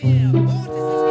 Yeah,